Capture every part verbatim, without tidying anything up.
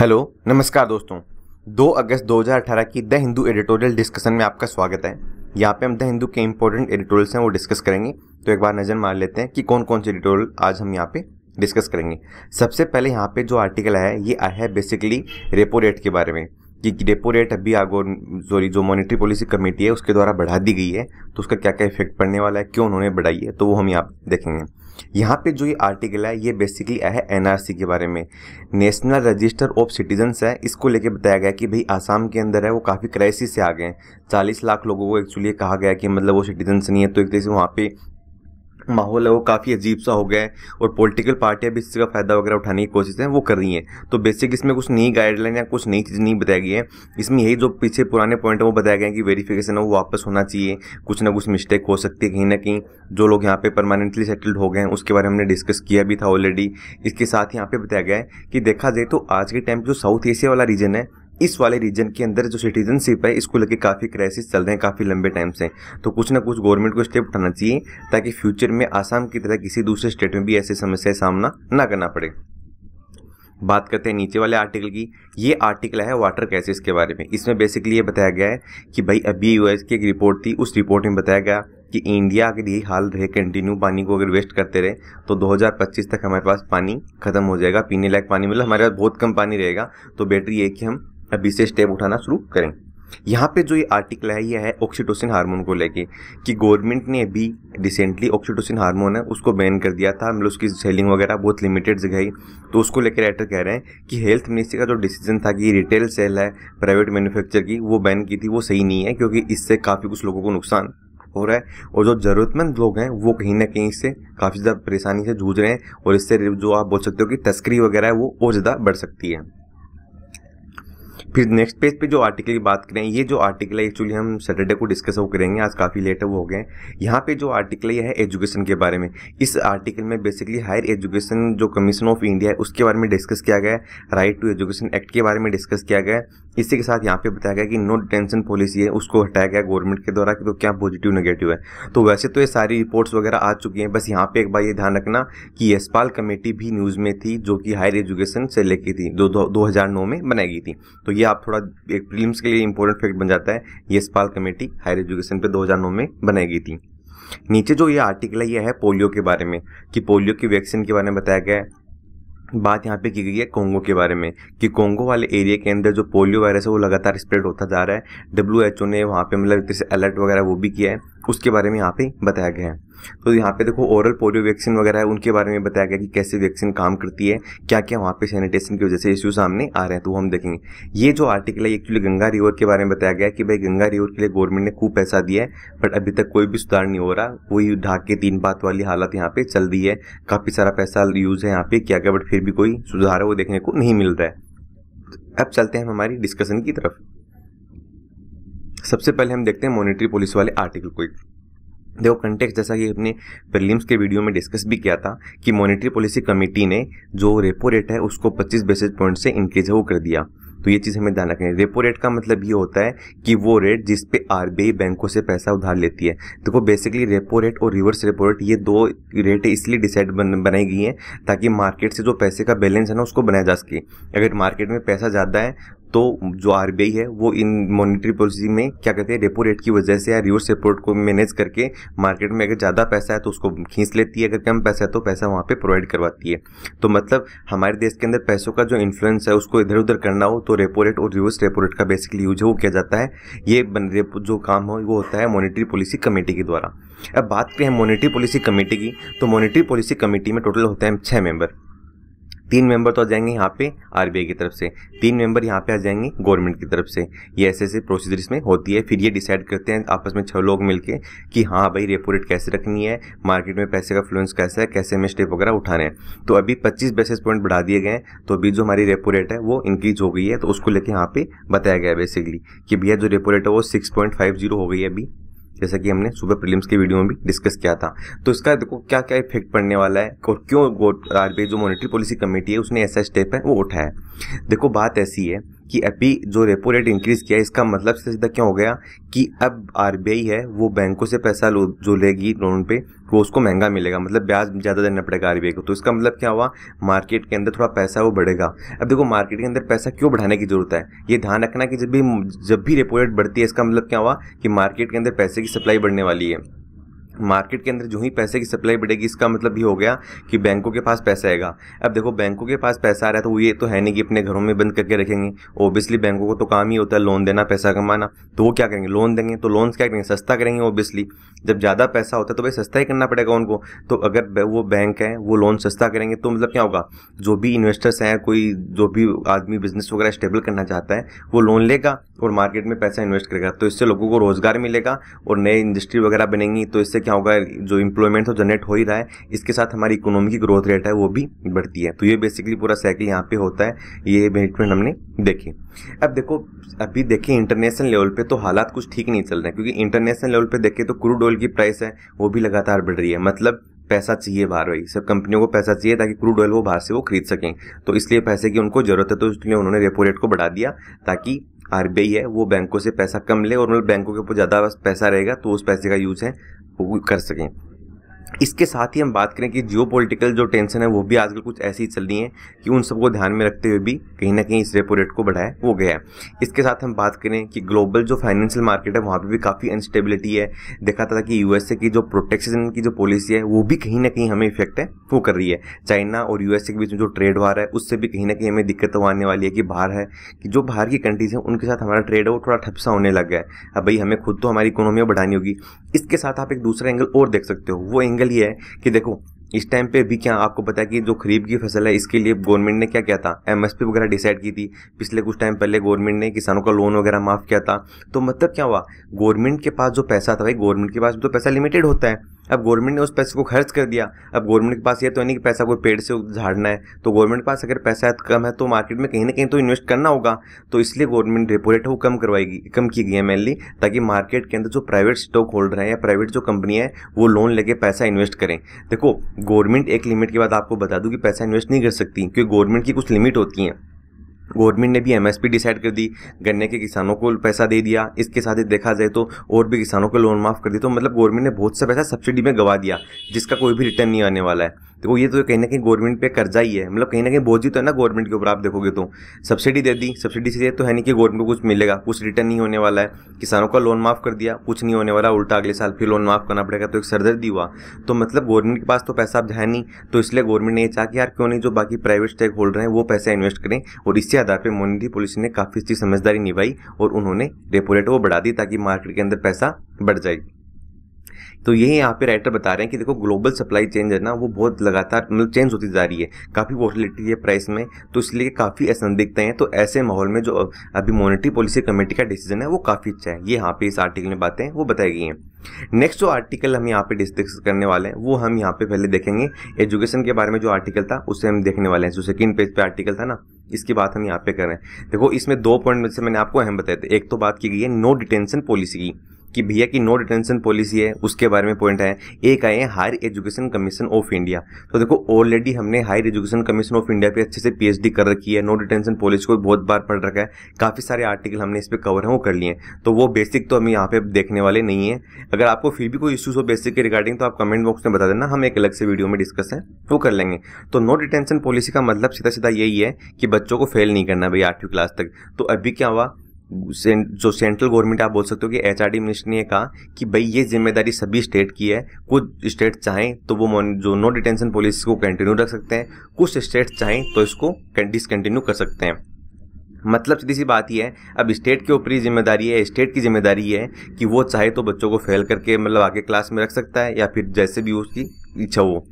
Hello नमस्कार दोस्तों, दो अगस्त दो हज़ार अठारह की द हिंदू एडिटोरियल डिस्कशन में आपका स्वागत है। यहाँ पे हम द हिंदू के इम्पोर्टेंट एडिटोरियल्स हैं वो डिस्कस करेंगे। तो एक बार नज़र मार लेते हैं कि कौन कौन से एडिटोरियल आज हम यहाँ पे डिस्कस करेंगे। सबसे पहले यहाँ पे जो आर्टिकल आया है ये आया है बेसिकली रेपो रेट के बारे में कि रेपो रेट अभी आगो सॉरी जो मॉनेटरी पॉलिसी कमेटी है उसके द्वारा बढ़ा दी गई है, तो उसका क्या क्या इफेक्ट पड़ने वाला है, क्यों उन्होंने बढ़ाई है, तो वो हम यहाँ पे देखेंगे। यहाँ पे जो ये आर्टिकल है ये बेसिकली आया है एनआरसी के बारे में, नेशनल रजिस्टर ऑफ सिटीजन्स है। इसको लेके बताया गया कि भाई आसाम के अंदर है वो काफ़ी क्राइसिस से आ गए हैं। चालीस लाख लोगों को एक्चुअली कहा गया कि मतलब वो सिटीजन्स नहीं है, तो एक तरह से वहाँ पे माहौल है वो काफ़ी अजीब सा हो गया है और पॉलिटिकल पार्टियां भी इसका फ़ायदा वगैरह उठाने की कोशिश है वो कर रही हैं। तो बेसिक इसमें कुछ नई गाइडलाइन या कुछ नई चीज़ नहीं बताई गई है। इसमें यही जो पीछे पुराने पॉइंट है वो बताया गया है कि वेरिफिकेशन है वो वापस होना चाहिए, कुछ ना कुछ मिस्टेक हो सकती है कहीं ना कहीं। जो लोग यहाँ पे परमानेंटली सेटल्ड हो गए हैं उसके बारे में हमने डिस्कस किया भी था ऑलरेडी। इसके साथ यहाँ पे बताया गया है कि देखा जाए तो आज के टाइम जो साउथ एशिया वाला रीजन है, इस वाले रीजन के अंदर जो सिटीजनशिप है इसको लेके काफ़ी क्राइसिस चल रहे हैं काफ़ी लंबे टाइम से। तो कुछ ना कुछ गवर्नमेंट को स्टेप उठाना चाहिए ताकि फ्यूचर में आसाम की तरह किसी दूसरे स्टेट में भी ऐसी समस्याएं सामना ना करना पड़े। बात करते हैं नीचे वाले आर्टिकल की। ये आर्टिकल है वाटर क्राइसिस के बारे में। इसमें बेसिकली ये बताया गया है कि भाई अभी यूएस की एक रिपोर्ट थी, उस रिपोर्ट में बताया गया कि इंडिया अगर यही हाल रहे कंटिन्यू पानी को अगर वेस्ट करते रहे तो दो हज़ार पच्चीस तक हमारे पास पानी खत्म हो जाएगा, पीने लायक पानी मतलब हमारे पास बहुत कम पानी रहेगा। तो बेटर ये कि हम अभी से स्टेप उठाना शुरू करें। यहाँ पे जो ये आर्टिकल है ये है ऑक्सीटोसिन हार्मोन को लेके कि गवर्नमेंट ने अभी रिसेंटली ऑक्सीटोसिन हार्मोन है उसको बैन कर दिया था, मतलब उसकी सेलिंग वगैरह बहुत लिमिटेड जगह ही। तो उसको लेकर राइटर कह रहे हैं कि हेल्थ मिनिस्ट्री का जो डिसीजन था कि रिटेल सेल है प्राइवेट मैन्युफैक्चर की वो बैन की थी वो सही नहीं है, क्योंकि इससे काफ़ी कुछ लोगों को नुकसान हो रहा है और जो ज़रूरतमंद लोग हैं वो कहीं ना कहीं इससे काफ़ी ज़्यादा परेशानी से जूझ रहे हैं और इससे जो आप बोल सकते हो कि तस्करी वगैरह है वो और ज़्यादा बढ़ सकती है। फिर नेक्स्ट पेज पे जो आर्टिकल की बात करें, ये जो आर्टिकल है एक्चुअली हम सैटरडे को डिस्कस वो करेंगे, आज काफ़ी लेट है वो हो गए हैं। यहाँ पे जो आर्टिकल है ये है एजुकेशन के बारे में। इस आर्टिकल में बेसिकली हायर एजुकेशन जो कमीशन ऑफ इंडिया है उसके बारे में डिस्कस किया गया है, राइट टू एजुकेशन एक्ट के बारे में डिस्कस किया गया है। इसी के साथ यहाँ पे बताया गया कि नो डिटेंशन पॉलिसी है उसको हटाया गया गवर्नमेंट के द्वारा, कि तो क्या पॉजिटिव नेगेटिव है। तो वैसे तो ये सारी रिपोर्ट्स वगैरह आ चुकी हैं, बस यहाँ पे एक बार ये ध्यान रखना कि यशपाल कमेटी भी न्यूज़ में थी जो कि हायर एजुकेशन से लेके थी जो दो हज़ार नौ में बनाई गई थी। तो ये आप थोड़ा एक प्रीलिम्स के लिए इंपॉर्टेंट फैक्ट बन जाता है, यशपाल कमेटी हायर एजुकेशन पे दो हज़ार नौ में बनाई गई थी। नीचे जो ये आर्टिकल है ये है पोलियो के बारे में कि पोलियो की वैक्सीन के बारे में बताया गया है। बात यहाँ पे की गई है कोंगो के बारे में कि कोंगो वाले एरिया के अंदर जो पोलियो वायरस है वो लगातार स्प्रेड होता जा रहा है। डब्ल्यू एच ओ ने वहाँ पे मतलब एक तरह से अलर्ट वगैरह वो भी किया है, उसके बारे में यहाँ पे बताया गया है। तो यहाँ पे देखो ओरल पोलियो वैक्सीन वगैरह है उनके बारे में बताया गया कि कैसे वैक्सीन काम करती है, क्या क्या वहाँ पे सैनिटेशन की वजह से इश्यू सामने आ रहे हैं, तो वो हम देखेंगे। ये जो आर्टिकल है एक्चुअली गंगा रिवर के बारे में बताया गया है कि भाई गंगा रिवर के लिए गवर्नमेंट ने खूब पैसा दिया है बट अभी तक कोई भी सुधार नहीं हो रहा, वही ढाक के तीन बात वाली हालत यहाँ पे चल रही है। काफ़ी सारा पैसा यूज़ है यहाँ पे किया गया बट फिर भी कोई सुधार है वो देखने को नहीं मिल रहा है। अब चलते हैं हमारी डिस्कशन की तरफ। सबसे पहले हम देखते हैं मॉनेटरी पॉलिसी वाले आर्टिकल को। देखो कंटेक्स्ट जैसा कि हमने प्रीलिम्स के वीडियो में डिस्कस भी किया था कि मॉनेटरी पॉलिसी कमेटी ने जो रेपो रेट है उसको पच्चीस बेसिस पॉइंट से इंक्रीज हो कर दिया। तो ये चीज़ हमें ध्यान रखनी है। रेपो रेट का मतलब ये होता है कि वो रेट जिस पे आरबीआई बैंकों से पैसा उधार लेती है। देखो तो बेसिकली रेपो रेट और रिवर्स रेपो रेट ये दो रेट इसलिए डिसाइड बन, बनाई गई हैं ताकि मार्केट से जो पैसे का बैलेंस है ना उसको बनाया जा सके। अगर मार्केट में पैसा ज़्यादा है तो जो आरबीआई है वो इन मॉनेटरी पॉलिसी में क्या कहते हैं रेपो रेट की वजह से या रिवर्स रेपो रेट को मैनेज करके मार्केट में अगर ज़्यादा पैसा है तो उसको खींच लेती है, अगर कम पैसा है तो पैसा वहाँ पे प्रोवाइड करवाती है। तो मतलब हमारे देश के अंदर पैसों का जो इन्फ्लुएंस है उसको इधर उधर करना हो तो रेपो रेट और रिवर्स रेपो रेट का बेसिकली यूज है वो किया जाता है। ये जो काम हो वो होता है मॉनेटरी पॉलिसी कमेटी के द्वारा। अब बात करें मॉनेटरी पॉलिसी कमेटी की, तो मॉनेटरी पॉलिसी कमेटी में टोटल होते हैं छः मेंबर। तीन मेंबर तो आ जाएंगे यहाँ पे आरबीआई की तरफ से, तीन मेंबर यहाँ पे आ जाएंगे गवर्नमेंट की तरफ से। ये ऐसे ऐसे प्रोसीजर इसमें होती है। फिर ये डिसाइड करते हैं आपस में छह लोग मिलके कि हाँ भाई रेपो रेट कैसे रखनी है, मार्केट में पैसे का फ्लुएंस कैसा है, कैसे हमें स्टेप वगैरह उठाने हैं। तो अभी पच्चीस बेसिस पॉइंट बढ़ा दिए गए हैं, तो अभी जो हमारी रेपो रेट है वो इंक्रीज हो गई है। तो उसको लेकर यहाँ पे बताया गया है बेसिकली कि भैया जो रेपो रेट है वो सिक्स पॉइंट फाइव जीरो हो गई है अभी, जैसा कि हमने सुपर प्रीलिम्स के वीडियो में भी डिस्कस किया था। तो इसका देखो क्या क्या इफेक्ट पड़ने वाला है और क्यों आरबीआई जो मॉनेटरी पॉलिसी कमेटी है उसने ऐसा स्टेप है वो उठाया है। देखो बात ऐसी है कि अभी जो रेपो रेट इंक्रीज किया है इसका मतलब सीधा क्या हो गया कि अब आरबीआई है वो बैंकों से पैसा जो लेगी लोन पे वो उसको महंगा मिलेगा, मतलब ब्याज ज़्यादा देना पड़ेगा आरबीआई को। तो इसका मतलब क्या हुआ, मार्केट के अंदर थोड़ा पैसा वो बढ़ेगा। अब देखो मार्केट के अंदर पैसा क्यों बढ़ाने की जरूरत है, ये ध्यान रखना कि जब भी जब भी रेपो रेट बढ़ती है इसका मतलब क्या हुआ कि मार्केट के अंदर पैसे की सप्लाई बढ़ने वाली है। मार्केट के अंदर जो ही पैसे की सप्लाई बढ़ेगी इसका मतलब ये हो गया कि बैंकों के पास पैसा आएगा। अब देखो बैंकों के पास पैसा आ रहा है तो वो ये तो है नहीं कि अपने घरों में बंद करके रखेंगे, ओबियसली बैंकों को तो काम ही होता है लोन देना, पैसा कमाना। तो वो क्या करेंगे, लोन देंगे। तो लोन्स क्या करेंगे, सस्ता करेंगे ओबियसली। जब ज़्यादा पैसा होता है तो भाई सस्ता ही करना पड़ेगा उनको। तो अगर वो बैंक है वो लोन सस्ता करेंगे तो मतलब क्या होगा, जो भी इन्वेस्टर्स हैं, कोई जो भी आदमी बिजनेस वगैरह स्टेबल करना चाहता है वो लोन लेगा और मार्केट में पैसा इन्वेस्ट करेगा। तो इससे लोगों को रोजगार मिलेगा और नए इंडस्ट्री वगैरह बनेंगी। तो इससे क्या होगा, जो इंप्लॉयमेंट तो जनरेट हो ही रहा है, इसके साथ हमारी इकोनॉमी की ग्रोथ रेट है वो भी बढ़ती है। तो ये बेसिकली पूरा साइकिल यहाँ पे होता है, ये बेनिफिट हमने देखे। अब देखो अभी देखें इंटरनेशनल लेवल पे तो हालात कुछ ठीक नहीं चल रहे हैं, क्योंकि इंटरनेशनल लेवल पे देखें तो क्रूड ऑयल की प्राइस है वो भी लगातार बढ़ रही है। मतलब पैसा चाहिए बाहर, वही सब कंपनियों को पैसा चाहिए ताकि क्रूड ऑयल वो बाहर से वो खरीद सकें। तो इसलिए पैसे की उनको ज़रूरत है, तो इसलिए उन्होंने रेपो रेट को बढ़ा दिया ताकि आरबीआई है वो बैंकों से पैसा कम ले और मतलब बैंकों के ऊपर ज़्यादा पैसा रहेगा तो उस पैसे का यूज़ है वो कर सकें। इसके साथ ही हम बात करें कि जियोपॉलिटिकल जो टेंशन है वो भी आजकल कुछ ऐसी चल रही है कि उन सबको ध्यान में रखते हुए भी कहीं ना कहीं इस रेपो रेट को बढ़ाया वो गया है। इसके साथ हम बात करें कि ग्लोबल जो फाइनेंशियल मार्केट है वहाँ पे भी काफ़ी अनस्टेबिलिटी है। देखा था कि यूएसए की जो प्रोटेक्शन की जो पॉलिसी है वो भी कहीं ना कहीं हमें इफेक्ट है वो कर रही है। चाइना और यूएसए के बीच में जो ट्रेड वार है उससे भी कहीं ना कहीं हमें दिक्कत आने वाली है कि बाहर है कि जो बाहर की कंट्रीज़ हैं उनके साथ हमारा ट्रेड है वो थोड़ा ठप्सा होने लग गया है। अब भाई हमें खुद तो हमारी इकोनॉमी बढ़ानी होगी। इसके साथ आप एक दूसरा एंगल और देख सकते हो, वो एंगल ये है कि देखो इस टाइम पे भी क्या आपको पता है कि जो खरीफ की फसल है इसके लिए गवर्नमेंट ने क्या किया था, एमएसपी वगैरह डिसाइड की थी। पिछले कुछ टाइम पहले गवर्नमेंट ने किसानों का लोन वगैरह माफ़ किया था। तो मतलब क्या हुआ, गवर्नमेंट के पास जो पैसा था भाई, गवर्नमेंट के पास तो पैसा लिमिटेड होता है। अब गवर्नमेंट ने उस पैसे को खर्च कर दिया। अब गवर्नमेंट के पास ये तो नहीं कि पैसा कोई पेड़ से झाड़ना है, तो गवर्नमेंट के पास अगर पैसा कम है तो मार्केट में कहीं ना कहीं तो इन्वेस्ट करना होगा। तो इसलिए गवर्नमेंट रेपो रेट वो कम करवाएगी, कम की गई है मेनली ताकि मार्केट के अंदर जो प्राइवेट स्टॉक होल्डर हैं या प्राइवेट जो कंपनियां हैं वो लोन लेके पैसा इन्वेस्ट करें। देखो गवर्नमेंट एक लिमिट के बाद, आपको बता दूं कि पैसा इन्वेस्ट नहीं कर सकती क्योंकि गवर्नमेंट की कुछ लिमिट होती हैं। गवर्नमेंट ने भी एमएसपी डिसाइड कर दी, गन्ने के किसानों को पैसा दे दिया। इसके साथ ही देखा जाए तो और भी किसानों को लोन माफ़ कर दिया। तो मतलब गवर्नमेंट ने बहुत सा पैसा सब्सिडी में गवा दिया जिसका कोई भी रिटर्न नहीं आने वाला है। तो ये तो कहीं ना कहीं गवर्नमेंट पे कर्जा ही है, मतलब कहीं ना कहीं बोझ ही तो है ना गवर्नमेंट के ऊपर। आप देखोगे तो सब्सिडी दे दी, सब्सिडी से तो है नहीं कि गवर्नमेंट को कुछ मिलेगा, कुछ रिटर्न नहीं होने वाला है। किसानों का लोन माफ़ कर दिया, कुछ नहीं होने वाला, उल्टा अगले साल फिर लोन माफ़ करना पड़ेगा, तो एक सरदर्दी हुआ। तो मतलब गवर्नमेंट के पास तो पैसा अब है नहीं, तो इसलिए गवर्नमेंट ने यह चाहा कि यार क्यों नहीं जो बाकी प्राइवेट स्टेक होल्डर हैं वो पैसा इन्वेस्ट करें। और इसी आधार पर मॉनेटरी पॉलिसी ने काफ़ी अच्छी समझदारी निभाई और उन्होंने रेपो रेट वो बढ़ा दी ताकि मार्केट के अंदर पैसा बढ़ जाए। तो यही यहाँ पे राइटर बता रहे हैं कि देखो ग्लोबल सप्लाई चेन है ना वो बहुत लगातार मतलब चेंज होती जा रही है, काफ़ी वोटिलिटी है प्राइस में, तो इसलिए काफ़ी असंदिग्धताएं हैं। तो ऐसे माहौल में जो अभी मॉनेटरी पॉलिसी कमेटी का डिसीजन है वो काफ़ी अच्छा है, ये यहाँ पे इस आर्टिकल में बातें वो बताई गई हैं। नेक्स्ट जो आर्टिकल हम यहाँ पे डिस्कस करने वाले हैं वो हम यहाँ पे पहले देखेंगे एजुकेशन के बारे में। जो आर्टिकल था उसे हम देखने वाले हैं, जो सेकंड पेज पे आर्टिकल था ना इसकी बात हम यहाँ पे कर रहे हैं। देखो इसमें दो पॉइंट से मैंने आपको अहम बताए थे, एक तो बात की गई है नो डिटेंशन पॉलिसी की कि भैया की नो डिटेंशन पॉलिसी है उसके बारे में पॉइंट है। एक आए हैं higher education commission of India. तो देखो ऑलरेडी हमने higher education commission of India पे अच्छे से पीएचडी कर रखी है, नो डिटेंशन पॉलिसी को बहुत बार पढ़ रखा है, काफ़ी सारे आर्टिकल हमने इस पर कवर हैं वो कर लिए हैं। तो वो बेसिक तो हम यहाँ पे देखने वाले नहीं है। अगर आपको फिर भी कोई इश्यूज हो बेसिक के रिगार्डिंग तो आप कमेंट बॉक्स में बता देना, हम एक अलग से वीडियो में डिस्कस है वो कर लेंगे। तो नो डिटेंशन पॉलिसी का मतलब सीधा सीधा यही है कि बच्चों को फेल नहीं करना भाई आठवीं क्लास तक। तो अभी क्या हुआ, जो सेंट्रल गवर्नमेंट आप बोल सकते हो कि एचआरडी मिनिस्ट्री ने कहा कि भाई ये जिम्मेदारी सभी स्टेट की है। कुछ स्टेट चाहें तो वो जो नो डिटेंशन पॉलिसी को कंटिन्यू रख सकते हैं, कुछ स्टेट चाहें तो इसको डिसकंटिन्यू कर सकते हैं। मतलब सीधी सी बात यह है अब स्टेट के ऊपर ही जिम्मेदारी है, स्टेट की जिम्मेदारी है कि वो चाहे तो बच्चों को फेल करके मतलब आगे क्लास में रख सकता है या फिर जैसे भी उसकी इच्छा हो।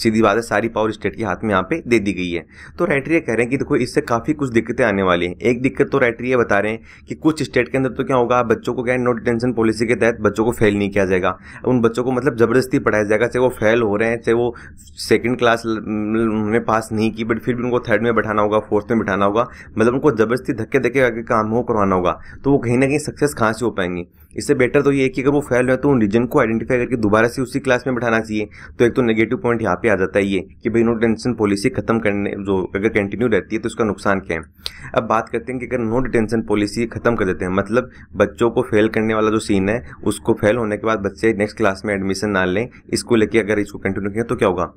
सीधी बात है, सारी पावर स्टेट के हाथ में यहाँ पे दे दी गई है। तो राइटर ये कह रहे हैं कि देखो इससे काफ़ी कुछ दिक्कतें आने वाली हैं। एक दिक्कत तो राइटर ये बता रहे हैं कि कुछ स्टेट के अंदर तो क्या होगा, बच्चों को क्या नो डिटेंशन पॉलिसी के तहत बच्चों को फेल नहीं किया जाएगा, उन बच्चों को मतलब ज़बरदस्ती पढ़ाया जाएगा, चाहे वो फेल हो रहे हैं, चाहे वो सेकेंड क्लास उन्होंने पास नहीं की बट फिर भी उनको थर्ड में बैठाना होगा, फोर्थ में बैठाना होगा, मतलब उनको ज़बरदस्ती धक्के धक्के आगे काम हो करवाना होगा। तो वो कहीं ना कहीं सक्सेस कहाँ से हो पाएंगे। इससे बेटर तो ये है कि अगर वो फेल है तो उन रीजन को आइडेंटिफाई करके दोबारा से उसी क्लास में बैठाना चाहिए। तो एक तो नेगेटिव पॉइंट यहाँ पे आ जाता है ये कि भाई नो डिटेंशन पॉलिसी खत्म करने जो अगर कंटिन्यू रहती है तो उसका नुकसान क्या है। अब बात करते हैं कि अगर नो डिटेंशन पॉलिसी खत्म कर देते हैं, मतलब बच्चों को फेल करने वाला जो सीन है उसको फेल होने के बाद बच्चे नेक्स्ट क्लास में एडमिशन ना लें, इसको लेके अगर इसको कंटिन्यू करें तो क्या होगा।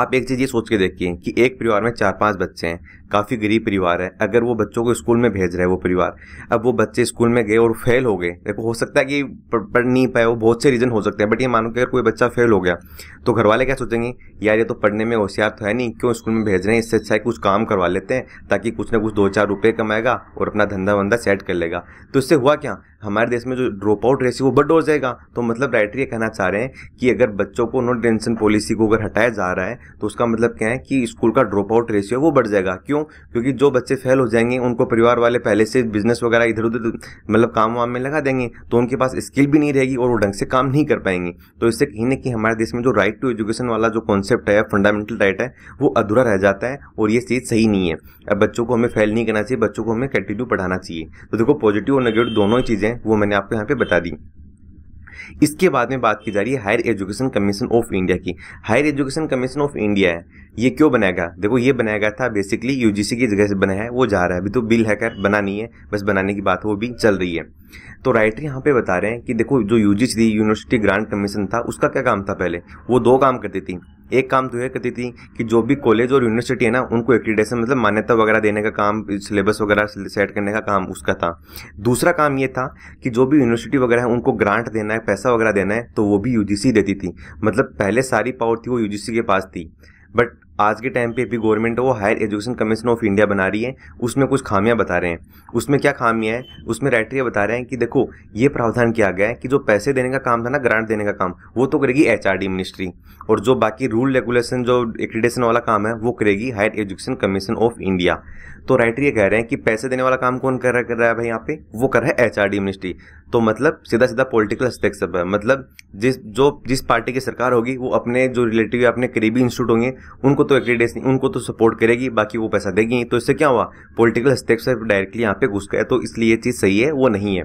आप एक चीज़ ये सोच के देखिए कि एक परिवार में चार पांच बच्चे हैं, काफ़ी गरीब परिवार है, अगर वो बच्चों को स्कूल में भेज रहे हैं वो परिवार, अब वो बच्चे स्कूल में गए और फेल हो गए, देखो हो सकता है कि पढ़ नहीं पाए, वो बहुत से रीज़न हो सकते हैं, बट ये मानो कि अगर कोई बच्चा फेल हो गया तो घर वाले क्या सोचेंगे, यार ये तो पढ़ने में होशियार तो है नहीं, क्यों स्कूल में भेज रहे हैं, इससे अच्छा है कुछ काम करवा लेते हैं ताकि कुछ ना कुछ दो चार रुपये कमाएगा और अपना धंधा वंधा सेट कर लेगा। तो इससे हुआ क्या, हमारे देश में जो ड्रॉप आउट रेशियो वो बढ़ हो जाएगा। तो मतलब राइटर ये कहना चाह रहे हैं कि अगर बच्चों को नो डिटेंशन पॉलिसी को अगर हटाया जा रहा है तो उसका मतलब क्या है कि स्कूल का ड्रॉप आउट रेशियो वो बढ़ जाएगा। क्यों, क्योंकि जो बच्चे फेल हो जाएंगे उनको परिवार वाले पहले से बिजनेस वगैरह इधर उधर मतलब काम वाम में लगा देंगे, तो उनके पास स्किल भी नहीं रहेगी और वो ढंग से काम नहीं कर पाएंगे। तो इससे कहीं ना कहीं हमारे देश में जो राइट टू एजुकेशन वाला जो कॉन्सेप्ट है, फंडामेंटल राइट है, वो अधूरा रह जाता है और ये चीज़ सही नहीं है। अब बच्चों को हमें फेल नहीं करना चाहिए, बच्चों को हमें कंटिन्यू पढ़ाना चाहिए। तो देखो पॉजिटिव और नेगेटिव दोनों ही चीज़ें वो मैंने आपको यहाँ पे बता दी। इसके बाद में बात की जा रही है higher education commission of India की। Higher education commission of India है, ये क्यों बनाएगा, देखो ये बनाया गया था बेसिकली यूजीसी की जगह से बनाया है, वो जा रहा है अभी, तो बिल है खैर बना नहीं है, बस बनाने की बात वो भी चल रही है। तो राइटर यहाँ पे बता रहे हैं कि देखो जो यूजीसी थी, यूनिवर्सिटी ग्रांट कमीशन था, उसका क्या काम था, पहले वो दो काम करती थी। एक काम तो यह करती थी कि जो भी कॉलेज और यूनिवर्सिटी है ना उनको एक्रीडेशन मतलब मान्यता वगैरह देने का काम, सिलेबस वगैरह सेट करने का काम उसका था। दूसरा काम ये था कि जो भी यूनिवर्सिटी वगैरह है उनको ग्रांट देना है, पैसा वगैरह देना है, तो वो भी यूजीसी देती थी। मतलब पहले सारी पावर थी वो यूजीसी के पास थी, बट आज के टाइम पे भी गवर्नमेंट वो higher education commission of India बना रही है, उसमें कुछ खामियां बता रहे हैं। उसमें क्या खामियां हैं, उसमें राइटर ये बता रहे हैं कि देखो ये प्रावधान किया गया है कि जो पैसे देने का काम था ना, ग्रांट देने का काम, वो तो करेगी एचआरडी मिनिस्ट्री, और जो बाकी रूल रेगुलेशन जो एक्रीडेशन वाला काम है वो करेगी higher education commission of India. तो राइटर ये कह रहे हैं कि पैसे देने वाला काम कौन कर रहा कर रहा है भाई, यहाँ पे वो कर रहा है एचआरडी मिनिस्ट्री। तो मतलब सीधा सीधा पॉलिटिकल हस्तक्षेप है, मतलब जिस जो जिस पार्टी की सरकार होगी वो अपने जो रिलेटिव अपने करीबी इंस्टीट्यूट होंगे उनको तो एक्रीडेशन उनको तो सपोर्ट करेगी, बाकी वो पैसा देगी। तो इससे क्या हुआ, पॉलिटिकल हस्तक्षेप डायरेक्टली यहाँ पे घुस गया, तो इसलिए ये चीज़ सही है वो नहीं है।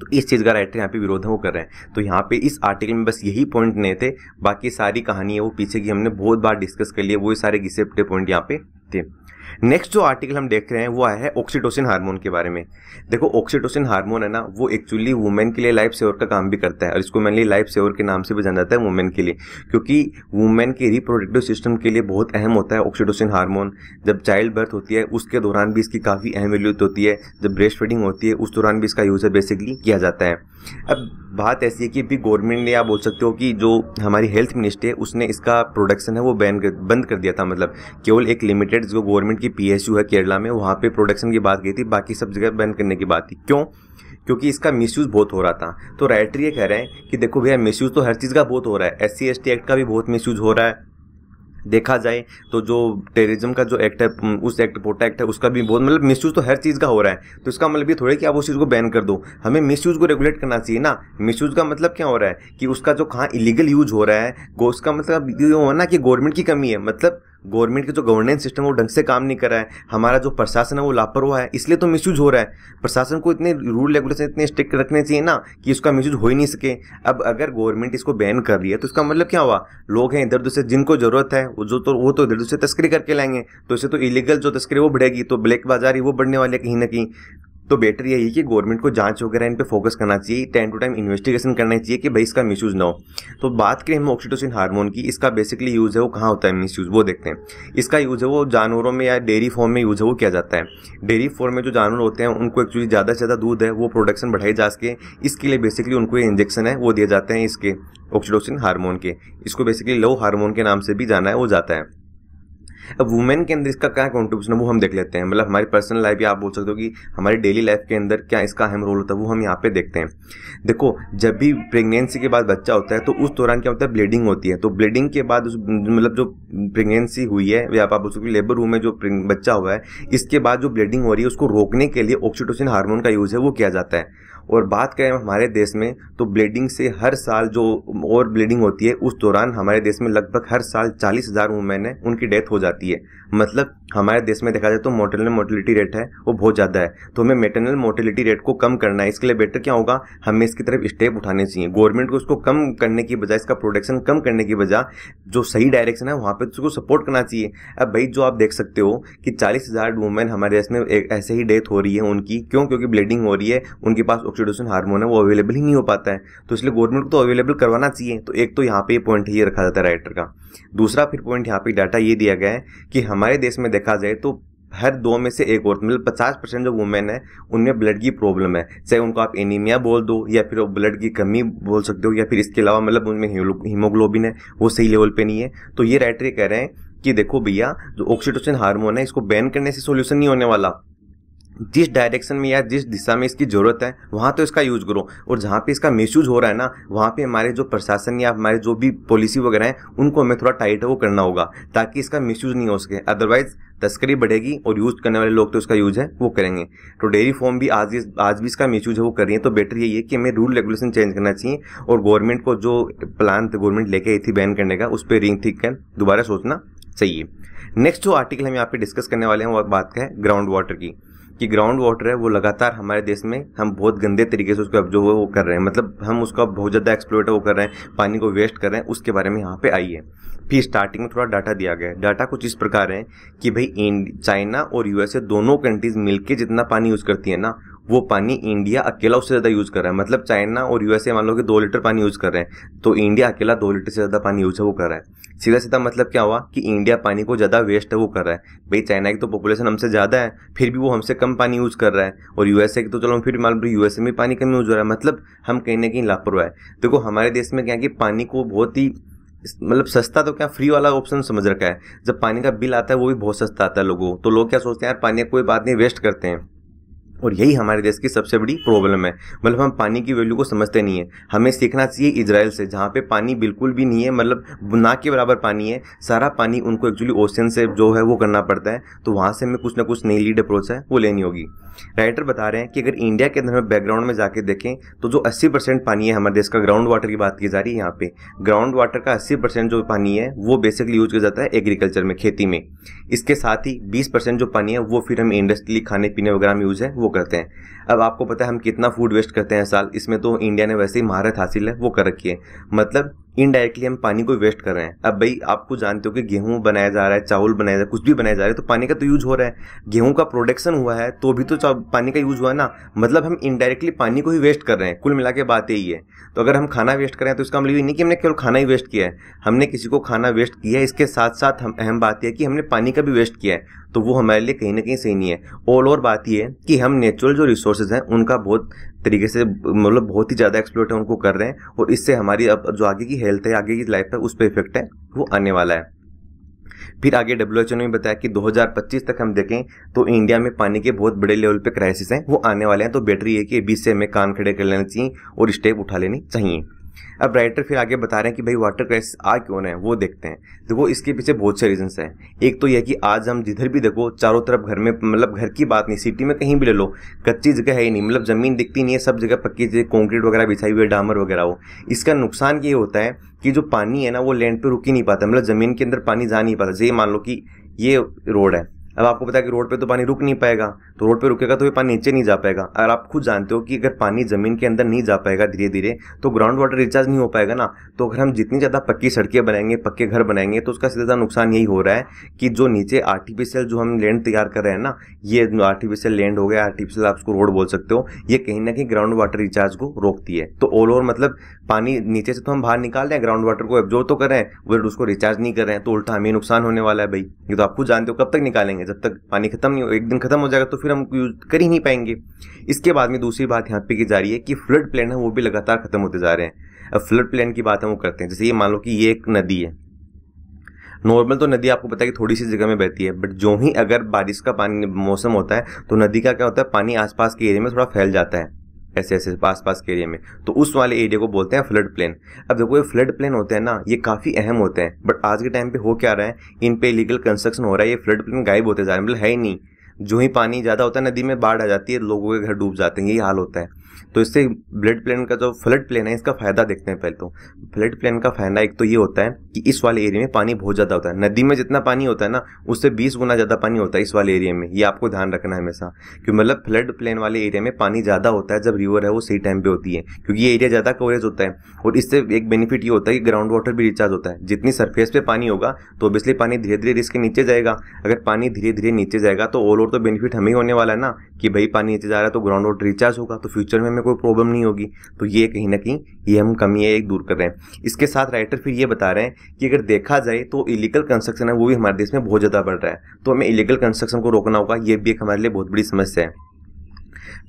तो इस चीज़ का राइटर यहाँ पे विरोध है वो कर रहे हैं। तो यहाँ पे इस आर्टिकल में बस यही पॉइंट नहीं थे, बाकी सारी कहानी है वो पीछे की हमने बहुत बार डिस्कस कर लिए, वो सारे घिसे पिटे पॉइंट यहाँ पे थे। नेक्स्ट जो आर्टिकल हम देख रहे हैं वो आया है ऑक्सीटोसिन हार्मोन के बारे में। देखो ऑक्सीटोसिन हार्मोन है ना, वो एक्चुअली वुमेन के लिए लाइफ सेवर का काम भी करता है, और इसको मेनली लाइफ सेवर के नाम से भी जाना जाता है वुमेन के लिए, क्योंकि वुमेन के रिप्रोडक्टिव सिस्टम के लिए बहुत अहम होता है ऑक्सीटोसिन हार्मोन। जब चाइल्ड बर्थ होती है उसके दौरान भी इसकी काफ़ी अहम ज़रूरत होती है, जब ब्रेस्ट फीडिंग होती है उस दौरान भी इसका यूज़ बेसिकली किया जाता है। अब बात ऐसी है कि अभी गवर्नमेंट ने, आप बोल सकते हो कि जो हमारी हेल्थ मिनिस्ट्री है उसने इसका प्रोडक्शन है वो बैन बंद कर दिया था, मतलब केवल एक लिमिटेड जो गवर्नमेंट की पीएसयू है केरला में वहाँ पे प्रोडक्शन की बात गई थी, बाकी सब जगह बैन करने की बात थी। क्यों, क्योंकि इसका मिसयूज़ बहुत हो रहा था। तो राइटर ये कह रहे हैं कि देखो भैया मिसयूज़ तो हर चीज़ का बहुत हो रहा है, S C S T act का भी बहुत मिसयूज़ हो रहा है, देखा जाए तो जो टेररिज्म का जो एक्ट है उस एक्ट पोटा एक्ट है उसका भी बहुत मतलब मिसयूज़ तो हर चीज़ का हो रहा है। तो इसका मतलब ये थोड़े कि आप उस चीज़ को बैन कर दो, हमें मिसयूज़ को रेगुलेट करना चाहिए ना। मिसयूज़ का मतलब क्या हो रहा है कि उसका जो कहाँ इलीगल यूज हो रहा है, उसका मतलब ये हो ना कि गवर्नमेंट की कमी है, मतलब गवर्नमेंट के जो गवर्नेंस सिस्टम वो ढंग से काम नहीं कर रहा है, हमारा जो प्रशासन है वो लापरवाह है, इसलिए तो मिसयूज हो रहा है। प्रशासन को इतने रूल रेगुलेशन इतने स्ट्रिक्ट रखने चाहिए ना कि इसका मिसयूज हो ही नहीं सके। अब अगर गवर्नमेंट इसको बैन कर रही है तो इसका मतलब क्या हुआ, लोग हैं इधर उधर से, जिनको जरूरत है वो जो तो वो तो इधर उधर से तस्करी करके लाएंगे, तो इससे तो इलीगल जो तस्करी वो बढ़ेगी, तो ब्लैक बाजारी वो बढ़ने वाले कहीं ना कहीं। तो बेटर यही है कि गवर्नमेंट को जांच वगैरह इन पे फोकस करना चाहिए, टाइम टू टाइम इन्वेस्टिगेशन करना चाहिए कि भाई इसका मिसयूज़ ना हो। तो बात करें हम ऑक्सीटोसिन हार्मोन की, इसका बेसिकली यूज़ है वो कहाँ होता है मिसयूज़, वो देखते हैं। इसका यूज़ है वो जानवरों में या डेयरी फॉर्म में यूज़ है वो किया जाता है। डेयरी फॉर्म में जो जानवर होते हैं उनको एक्चुअली ज़्यादा से ज़्यादा दूध है वो प्रोडक्शन बढ़ाई जा सके, इसके लिए बेसिकली उनको इंजेक्शन है वो दिए जाते हैं इसके ऑक्सीटोसिन हार्मोन के, इसको बेसिकली लव हार्मोन के नाम से भी जाना है वो जाता है। अब वुमेन के अंदर इसका क्या कंट्रीब्यूशन है वो हम देख लेते हैं, मतलब हमारी पर्सनल लाइफ या आप बोल सकते हो कि हमारी डेली लाइफ के अंदर क्या इसका अहम रोल होता है वो हम यहाँ पे देखते हैं। देखो जब भी प्रेगनेंसी के बाद बच्चा होता है तो उस दौरान क्या होता है, ब्लीडिंग होती है। तो ब्लीडिंग के बाद उस मतलब जो प्रेगनेंसी हुई है या आप बोल सकते हो लेबर रूम में जो बच्चा हुआ है, इसके बाद जो ब्लीडिंग हो रही है उसको रोकने के लिए ऑक्सीटोसिन हार्मोन का यूज़ है वो किया जाता है। और बात करें हमारे देश में तो ब्लीडिंग से हर साल जो और ब्लीडिंग होती है उस दौरान हमारे देश में लगभग हर साल चालीस हज़ार वुमेन है उनकी डेथ हो जाती है। मतलब हमारे देश में देखा जाए तो मॉटरनल मोर्टिलिटी रेट है वो बहुत ज़्यादा है, तो हमें मेटरनल मोर्टिलिटी रेट को कम करना है। इसके लिए बेटर क्या होगा, हमें इसकी तरफ स्टेप उठाने चाहिए। गवर्नमेंट को उसको कम करने की बजाय, इसका प्रोडक्शन कम करने की बजाय जो सही डायरेक्शन है वहाँ पर उसको सपोर्ट करना चाहिए। अब भाई जो आप देख सकते हो कि चालीस हज़ार वुमेन हमारे देश में ऐसे ही डेथ हो रही है उनकी, क्यों? क्योंकि ब्लीडिंग हो रही है, उनके पास ऑक्सीटोसिन हार्मोन है वो अवेलेबल ही नहीं हो पाता है, तो इसलिए गवर्नमेंट को तो अवेलेबल करवाना चाहिए। तो एक तो यहाँ पे पॉइंट ये रखा जाता है राइटर का। दूसरा फिर पॉइंट यहाँ पे डाटा ये दिया गया है कि हमारे देश में देखा जाए तो हर दो में से एक औरत मतलब पचास परसेंट जो वुमेन है उनमें ब्लड की प्रॉब्लम है, चाहे उनको आप एनीमिया बोल दो या फिर ब्लड की कमी बोल सकते हो, या फिर इसके अलावा मतलब उनमें हीमोग्लोबिन है वो सही लेवल पे नहीं है। तो ये राइटर कह रहे हैं कि देखो भैया जो ऑक्सीटोसिन हार्मोन है इसको बैन करने से सोल्यूशन नहीं होने वाला, जिस डायरेक्शन में या जिस दिशा में इसकी ज़रूरत है वहाँ तो इसका यूज़ करो, और जहाँ पे इसका मिसयूज़ हो रहा है ना वहाँ पे हमारे जो प्रशासन या हमारे जो भी पॉलिसी वगैरह हैं उनको हमें थोड़ा टाइट है वो करना होगा ताकि इसका मिसयूज़ नहीं हो सके। अदरवाइज़ तस्करी बढ़ेगी और यूज़ करने वाले लोग तो इसका यूज़ है वो करेंगे। तो डेयरी फॉर्म भी आज आज भी इसका मिसयूज़ है वो कर रही है। तो बेटर यही है कि हमें रूल रेगुलेशन चेंज करना चाहिए और गवर्नमेंट को जो प्लान गवर्नमेंट लेके आई थी बैन करने का उस पर रिंग ठीक कर दोबारा सोचना चाहिए। नेक्स्ट जो आर्टिकल हम यहाँ पे डिस्कस करने वाले हैं वो बात है ग्राउंड वाटर की, कि ग्राउंड वाटर है वो लगातार हमारे देश में हम बहुत गंदे तरीके से उसको अब जो है वो कर रहे हैं, मतलब हम उसका बहुत ज़्यादा एक्सप्लॉइट वो कर रहे हैं, पानी को वेस्ट कर रहे हैं, उसके बारे में यहाँ पे आई है। फिर स्टार्टिंग में थोड़ा डाटा दिया गया है, डाटा कुछ इस प्रकार है कि भाई चाइना और यूएसए दोनों कंट्रीज़ मिलकर जितना पानी यूज़ करती है ना वो पानी इंडिया अकेला उससे ज़्यादा यूज़ कर रहा है। मतलब चाइना और यूएसए मान लो कि दो लीटर पानी यूज़ कर रहे हैं तो इंडिया अकेला दो लीटर से ज़्यादा पानी यूज़ है वो कर रहा है। सीधा सीधा मतलब क्या हुआ कि इंडिया पानी को ज़्यादा वेस्ट है वो कर रहा है। भाई चाइना की तो पॉपुलेशन हमसे ज़्यादा है फिर भी वो हमसे कम पानी यूज़ कर रहा है, और यूएसए की तो चलो फिर मान लो यूएसए में पानी कम यूज़ हो रहा है, मतलब हम कहीं ना कहीं लापरवाह है। देखो हमारे देश में क्या है कि पानी को बहुत ही मतलब सस्ता तो क्या फ्री वाला ऑप्शन समझ रखा है, जब पानी का बिल आता है वो भी बहुत सस्ता आता है लोगों, तो लोग क्या सोचते हैं यार पानी कोई बात नहीं वेस्ट करते हैं, और यही हमारे देश की सबसे बड़ी प्रॉब्लम है। मतलब हम पानी की वैल्यू को समझते नहीं है। हमें सीखना चाहिए इजराइल से, जहाँ पे पानी बिल्कुल भी नहीं है, मतलब ना के बराबर पानी है, सारा पानी उनको एक्चुअली ओशियन से जो है वो करना पड़ता है। तो वहाँ से हमें कुछ ना कुछ नई लीड अप्रोच है वो लेनी होगी। राइटर बता रहे हैं कि अगर इंडिया के अंदर बैकग्राउंड में जाके देखें तो जो अस्सी परसेंट पानी है हमारे देश का, ग्राउंड वाटर की बात की जा रही है यहाँ पे, ग्राउंड वाटर का अस्सी परसेंट जो पानी है वो बेसिकली यूज किया जाता है एग्रीकल्चर में, खेती में। इसके साथ ही बीस परसेंट जो पानी है वो फिर हम इंडस्ट्रियली खाने पीने वगैरह में यूज़ है वो करते हैं। अब आपको पता है हम कितना फूड वेस्ट करते हैं साल, इसमें तो इंडिया ने वैसे ही महारत हासिल है वो कर रखी है, मतलब इनडायरेक्टली हम पानी को वेस्ट कर रहे हैं। अब भाई आपको जानते हो कि गेहूं बनाया जा रहा है, चावल बनाया जा रहा है, कुछ भी बनाया जा रहा है तो पानी का तो यूज़ हो रहा है, गेहूं का प्रोडक्शन हुआ है तो भी तो पानी का यूज़ हुआ है ना, मतलब हम इनडायरेक्टली पानी को ही वेस्ट कर रहे हैं। कुल मिला के बात यही है। तो अगर हम खाना वेस्ट करें तो इसका मतलब ये नहीं कि हमने केवल खाना ही वेस्ट किया है, हमने किसी को खाना वेस्ट किया है, इसके साथ साथ हम अहम बात यह है कि हमने पानी का भी वेस्ट किया है, तो वो हमारे लिए कहीं ना कहीं सही नहीं है। ऑल ओवर बात यह है कि हम नेचुरल जो रिसोर्सेज हैं उनका बहुत तरीके से मतलब बहुत ही ज़्यादा एक्सप्लोट है उनको कर रहे हैं, और इससे हमारी अब जो आगे की हेल्थ है, आगे की लाइफ है, उस पर इफेक्ट है वो आने वाला है। फिर आगे डब्ल्यूएचओ ने भी बताया कि दो हज़ार पच्चीस तक हम देखें तो इंडिया में पानी के बहुत बड़े लेवल पे क्राइसिस हैं वो आने वाले हैं। तो बेटर ये कि बीस से हमें कान खड़े कर लेने चाहिए और स्टेप उठा लेनी चाहिए। अब राइटर फिर आगे बता रहे हैं कि भाई वाटर क्राइसिस आ क्यों है वो देखते हैं। देखो इसके पीछे बहुत से रीजंस हैं। एक तो यह कि आज हम जिधर भी देखो चारों तरफ घर में, मतलब घर की बात नहीं, सिटी में कहीं भी ले लो कच्ची जगह है ही नहीं, मतलब ज़मीन दिखती नहीं है, सब जगह पक्की जगह कॉन्क्रीट वगैरह बिछाई हुई है, डामर वगैरह हो। इसका नुकसान ये होता है कि जो पानी है ना वो लैंड पर रुक ही नहीं पाता, मतलब ज़मीन के अंदर पानी जा नहीं पाता। जैसे मान लो कि ये रोड है, अब आपको पता है कि रोड पे तो पानी रुक नहीं पाएगा, तो रोड पे रुकेगा तो ये पानी नीचे नहीं जा पाएगा। और आप खुद जानते हो कि अगर पानी ज़मीन के अंदर नहीं जा पाएगा धीरे धीरे तो ग्राउंड वाटर रिचार्ज नहीं हो पाएगा ना। तो अगर हम जितनी ज़्यादा पक्की सड़कें बनाएंगे, पक्के घर बनाएंगे, तो उसका सीधा नुकसान यही हो रहा है कि जो नीचे आर्टिफिशियल जो हम लैंड तैयार कर रहे हैं ना, ये आर्टिफिशियल लैंड हो गया, आर्टिफिशियल आप उसको रोड बोल सकते हो, ये कहीं ना कहीं ग्राउंड वाटर रिचार्ज को रोकती है। तो ऑल ओवर मतलब पानी नीचे से तो हम बाहर निकाल रहे हैं, ग्राउंड वाटर को एब्जॉर्व तो कर रहे हैं बट उसको रिचार्ज नहीं कर रहे हैं, तो उल्टा हमें नुकसान होने वाला है। भाई ये तो आप खुद जानते हो, कब तक निकालेंगे, जब तक पानी खत्म नहीं हो, एक दिन खत्म हो जाएगा तो फिर हम यूज कर ही नहीं पाएंगे। इसके बाद में दूसरी बात यहाँ पे की जा रही है कि फ्लड प्लेन है वो भी लगातार खत्म होते जा रहे हैं। अब फ्लड प्लेन की बात हम वो करते हैं, जैसे ये मान लो कि ये एक नदी है, नॉर्मल तो नदी आपको पता है कि थोड़ी सी जगह में बहती है, बट जो ही अगर बारिश का पानी मौसम होता है तो नदी का क्या होता है, पानी आसपास के एरिया में थोड़ा फैल जाता है, ऐसे ऐसे पास पास के एरिया में, तो उस वाले एरिया को बोलते हैं फ्लड प्लेन। अब देखो ये फ्लड प्लेन होते हैं ना, ये काफ़ी अहम होते हैं, बट आज के टाइम पे हो क्या रहा है, इन पे इलीगल कंस्ट्रक्शन हो रहा है, ये फ्लड प्लेन गायब होते जा रहे हैं, मतलब है ही नहीं। जो ही पानी ज़्यादा होता है नदी में बाढ़ आ जाती है, लोगों के घर डूब जाते हैं, ये हाल होता है। तो इससे फ्लड प्लेन का जो फ्लड प्लेन है इसका फ़ायदा देखते हैं पहले तो। फ्लड प्लेन का फ़ायदा एक तो ये होता है कि इस वाले एरिया में पानी बहुत ज़्यादा होता है, नदी में जितना पानी होता है ना उससे बीस गुना ज़्यादा पानी होता है इस वाले एरिया में, ये आपको ध्यान रखना है हमेशा। क्योंकि मतलब फ्लड प्लेन वाले एरिया में पानी ज़्यादा होता है जब रिवर है वो सही टाइम पर होती है, क्योंकि ये एरिया ज़्यादा कवरेज होता है। और इससे एक बेनिफिट ये होता है कि ग्राउंड वाटर भी रिचार्ज होता है, जितनी सरफेस पर पानी होगा तो ऑब्वियसली पानी धीरे धीरे इसके नीचे जाएगा। अगर पानी धीरे धीरे नीचे जाएगा तो ऑल ओवर तो बेनिफिट हमें होने वाला है ना कि भाई पानी नीचे जा रहा है तो ग्राउंड वाटर रिचार्ज होगा, तो फ्यूचर में हमें कोई प्रॉब्लम नहीं होगी। तो ये कहीं ना कहीं ये हम कमी है एक दूर कर रहे हैं। इसके साथ राइटर फिर ये बता रहे हैं कि अगर देखा जाए तो इलीगल कंस्ट्रक्शन है वो भी हमारे देश में बहुत ज़्यादा बढ़ रहा है, तो हमें इलीगल कंस्ट्रक्शन को रोकना होगा, ये भी एक हमारे लिए बहुत बड़ी समस्या है।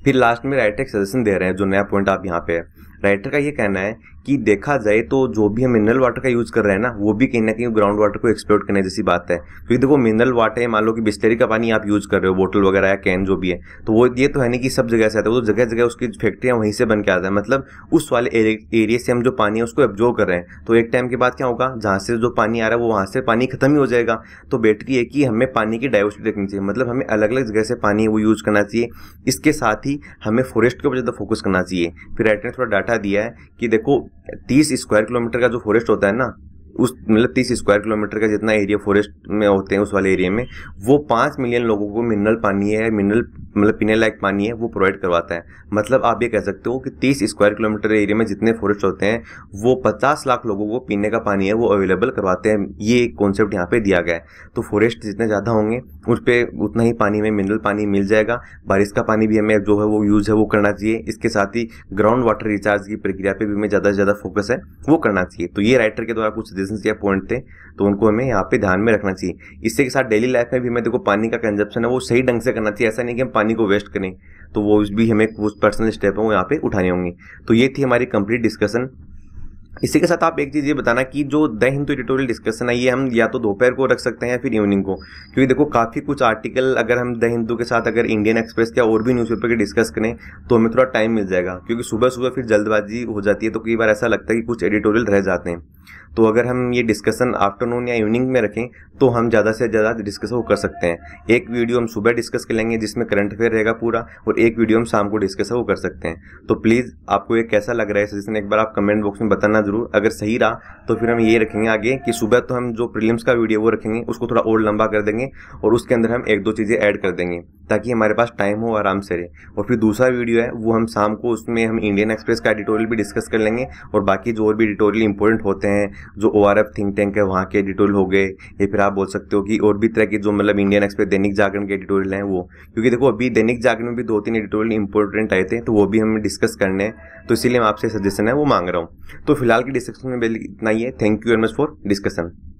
फिर लास्ट में राइटर एक सजेशन दे रहे हैं जो नया पॉइंट आप यहाँ पे है। राइटर का ये कहना है कि देखा जाए तो जो भी हम मिनरल वाटर का यूज़ कर रहे हैं ना वो भी कहीं ना कहीं ग्राउंड वाटर को एक्सप्लोर करने जैसी बात है। क्योंकि देखो मिनरल वाटर है, मान लो कि बिस्लेरी का पानी आप यूज़ कर रहे हो, बोतल वगैरह या कैन जो भी है, तो वो ये तो है नहीं कि सब जगह से आता है, वो तो जगह जगह उसकी फैक्ट्रियाँ वहीं से बन के आता है। मतलब उस वाले एरिया से हम जो पानी है उसको एब्जॉर्व कर रहे हैं, तो एक टाइम के बाद क्या होगा, जहाँ से जो पानी आ रहा है वो वहाँ से पानी खत्म ही हो जाएगा। तो बेटर ये कि हमें पानी की डाइवर्सिटी देखनी चाहिए, मतलब हमें अलग अलग जगह से पानी वो यूज़ करना चाहिए। इसके साथ ही हमें फॉरेस्ट के ऊपर ज़्यादा फोकस करना चाहिए। फिर राइटर ने थोड़ा डाटा दिया है कि देखो तीस स्क्वायर किलोमीटर का जो फॉरेस्ट होता है ना, उस मतलब तीस स्क्वायर किलोमीटर का जितना एरिया फॉरेस्ट में होते हैं उस वाले एरिया में, वो पाँच मिलियन लोगों को मिनरल पानी है, मिनरल मतलब पीने लायक पानी है वो प्रोवाइड करवाता है। मतलब आप ये कह सकते हो कि तीस स्क्वायर किलोमीटर एरिया में जितने फॉरेस्ट होते हैं वो पचास लाख लोगों को पीने का पानी है वो अवेलेबल करवाते हैं, ये एक कॉन्सेप्ट यहाँ पे दिया गया है। तो फॉरेस्ट जितने ज़्यादा होंगे उस पर उतना ही पानी में मिनरल पानी मिल जाएगा, बारिश का पानी भी हमें जो है वो यूज़ है वो करना चाहिए। इसके साथ ही ग्राउंड वाटर रिचार्ज की प्रक्रिया पर भी हमें ज़्यादा से ज़्यादा फोकस है वो करना चाहिए। तो ये राइटर के द्वारा कुछ या पॉइंट थे, तो उनको हमें यहाँ पे ध्यान में रखना चाहिए। इसके साथ डेली लाइफ में भी हमें देखो पानी का कंजप्शन है वो सही ढंग से करना चाहिए, ऐसा नहीं कि हम पानी को वेस्ट करें, तो वो भी हमें कुछ पर्सनल स्टेप है वो यहाँ पे उठाने होंगे। तो ये थी हमारी कंप्लीट डिस्कशन। इसी के साथ आप एक चीज़ ये बताना कि जो द हिंदू एडिटोरियल डिस्कशन है ये हम या तो दोपहर को रख सकते हैं या फिर इवनिंग को, क्योंकि देखो काफ़ी कुछ आर्टिकल अगर हम द हिंदू के साथ अगर इंडियन एक्सप्रेस या और भी न्यूज़पेपर के डिस्कस करें तो हमें थोड़ा टाइम मिल जाएगा, क्योंकि सुबह सुबह फिर जल्दबाजी हो जाती है तो कई बार ऐसा लगता है कि कुछ एडिटोरियल रह जाते हैं। तो अगर हम ये डिस्कशन आफ्टरनून या इवनिंग में रखें तो हम ज़्यादा से ज़्यादा डिस्कस वो कर सकते हैं। एक वीडियो हम सुबह डिस्कस कर लेंगे जिसमें करंट अफेयर रहेगा पूरा, और एक वीडियो हम शाम को डिस्कस वो कर सकते हैं। तो प्लीज़ आपको ये कैसा लग रहा है सजेशन एक बार आप कमेंट बॉक्स में बताना जरूर। अगर सही रहा तो फिर हम ये रखेंगे आगे कि सुबह तो हम जो प्रीलिम्स का वीडियो वो रखेंगे उसको थोड़ा और लंबा कर देंगे और उसके अंदर हम एक दो चीज़ें ऐड कर देंगे ताकि हमारे पास टाइम हो आराम से रहे। और फिर दूसरा वीडियो है वो हम शाम को उसमें हम इंडियन एक्सप्रेस का एडिटोरियल भी डिस्कस कर लेंगे और बाकी जो और भी एडिटोरियल इंपॉर्टेंट होते हैं जो O R F think tank है वहाँ के एडिटोरियल हो गए, या फिर आप बोल सकते हो कि और भी तरह के जो मतलब इंडियन एक्सप्रेस दैनिक जागरण के एडिटोरियल हैं वो, क्योंकि देखो अभी दैनिक जागरण में भी दो तीन एडिटोरियल इंपॉर्टेंट आए थे तो वो भी हमें डिस्कस करने हैं, तो इसीलिए मैं आपसे सजेशन है वो मांग रहा हूँ। तो फिलहाल के डिस्कशन में इतना ही है। Thank you very much for discussion.